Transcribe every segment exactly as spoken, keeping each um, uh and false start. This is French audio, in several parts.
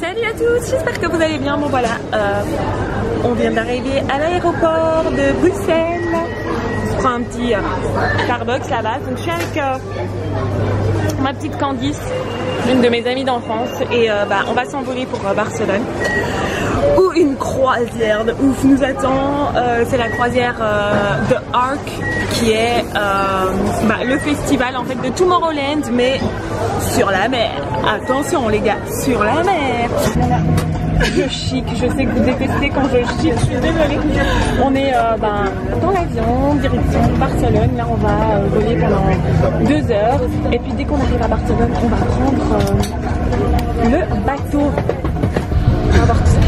Salut à tous, j'espère que vous allez bien. Bon voilà, euh, on vient d'arriver à l'aéroport de Bruxelles. Je prends un petit euh, Starbucks là-bas. Donc je suis avec euh, ma petite Candice, une de mes amies d'enfance. Et euh, bah, on va s'envoler pour euh, Barcelone, où une croisière de ouf nous attend. Euh, c'est la croisière euh, THE ARK, qui est euh, bah, le festival en fait de Tomorrowland, mais sur la mer. Attention les gars, sur la mer. Voilà. Je chic, je sais que vous détestez quand je chic, je suis désolée. On est euh, ben, dans l'avion, direction Barcelone. Là on va euh, voler pendant deux heures. Et puis dès qu'on arrive à Barcelone, on va prendre euh, le bateau. On va voir tout ça.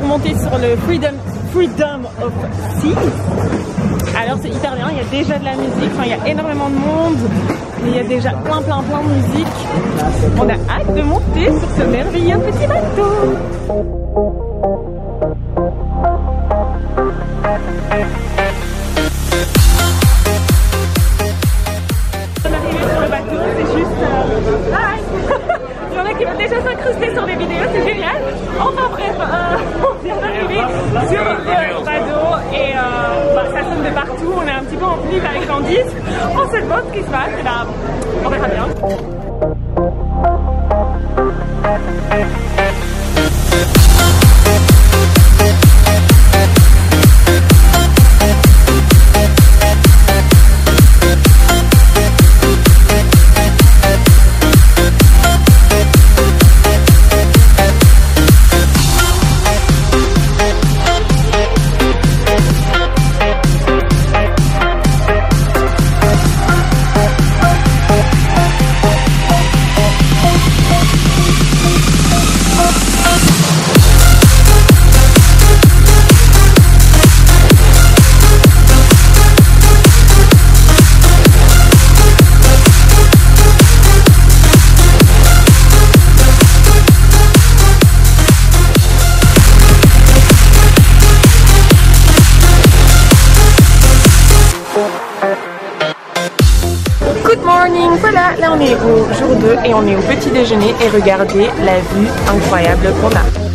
Pour monter sur le Freedom, Freedom of the Sea. Alors c'est hyper bien, il y a déjà de la musique, enfin, il y a énormément de monde, mais il y a déjà plein plein plein de musique. On a hâte de monter sur ce merveilleux petit bateau. On se demande ce qui se passe et là, on verra bien. Voilà, là on est au jour deux et on est au petit déjeuner et regardez la vue incroyable qu'on a.